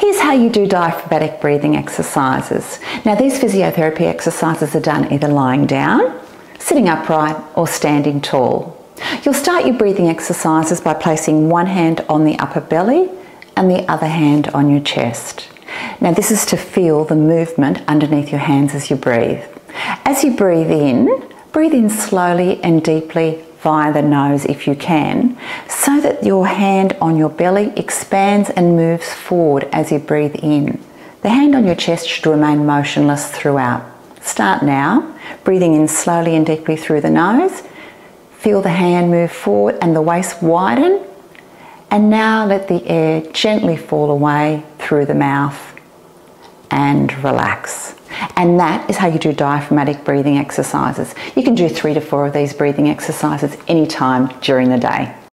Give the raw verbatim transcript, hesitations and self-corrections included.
Here's how you do diaphragmatic breathing exercises. Now, these physiotherapy exercises are done either lying down, sitting upright, or standing tall. You'll start your breathing exercises by placing one hand on the upper belly and the other hand on your chest. Now, this is to feel the movement underneath your hands as you breathe. As you breathe in, breathe in slowly and deeply via the nose if you can, so that your hand on your belly expands and moves forward as you breathe in. The hand on your chest should remain motionless throughout. Start now, breathing in slowly and deeply through the nose. Feel the hand move forward and the waist widen. And now let the air gently fall away through the mouth and relax. And that is how you do diaphragmatic breathing exercises. You can do three to four of these breathing exercises anytime during the day.